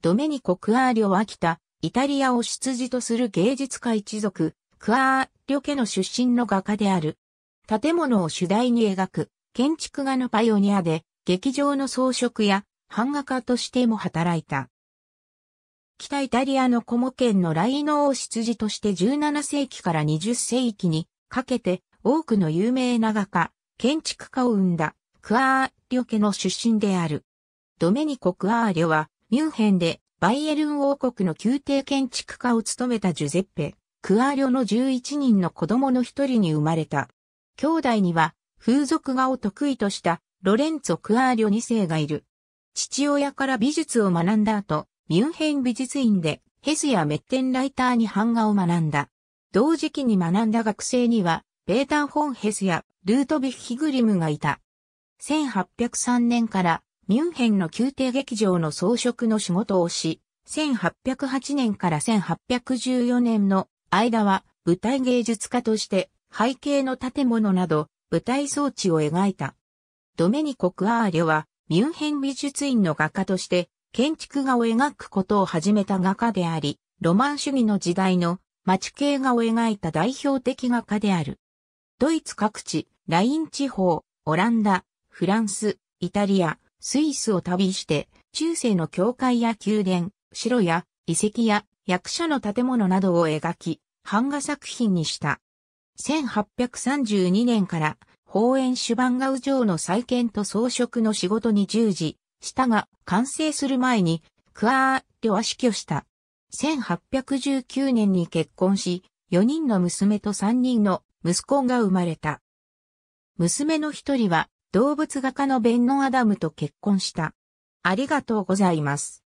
ドメニコ・クアーリョは北、イタリアを出自とする芸術家一族、クアーリョ家の出身の画家である。建物を主題に描く、建築画のパイオニアで、劇場の装飾や版画家としても働いた。北イタリアのコモ県のライノを出自として17世紀から20世紀にかけて多くの有名な画家、建築家を生んだクアーリョ家の出身である。ドメニコ・クアーリョはミュンヘンでバイエルン王国の宮廷建築家を務めたジュゼッペ・クアーリョの11人の子供の一人に生まれた。兄弟には風俗画を得意としたロレンツォ・クアーリョ2世がいる。父親から美術を学んだ後、ミュンヘン美術院でヘスやメッテンライターに版画を学んだ。同時期に学んだ学生には、ペーター・フォン・ヘスやルートヴィッヒ・グリムがいた。1803年からミュンヘンの宮廷劇場の装飾の仕事をし、1808年から1814年の間は舞台芸術家として背景の建物など舞台装置を描いた。ドメニコ・クアーリョはミュンヘン美術院の画家として、建築画を描くことを始めた画家であり、ロマン主義の時代の街景画を描いた代表的画家である。ドイツ各地、ライン地方、オランダ、フランス、イタリア、スイスを旅して、中世の教会や宮殿、城や遺跡や役者の建物などを描き、版画作品にした。1832年から、ホーエンシュバンガウ城の再建と装飾の仕事に従事したが、完成する前に、クアーリョは死去した。1819年に結婚し、4人の娘と3人の息子が生まれた。娘の一人は、動物画家のベンノン・アダムと結婚した。ありがとうございます。